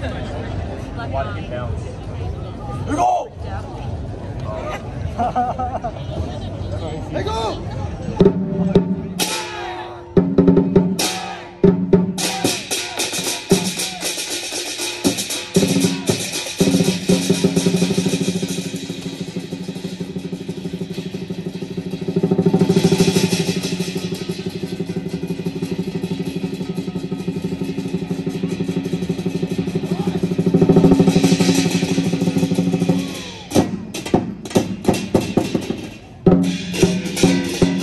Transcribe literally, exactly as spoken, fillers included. Why did it bounce? Let go! Let go! Thank you.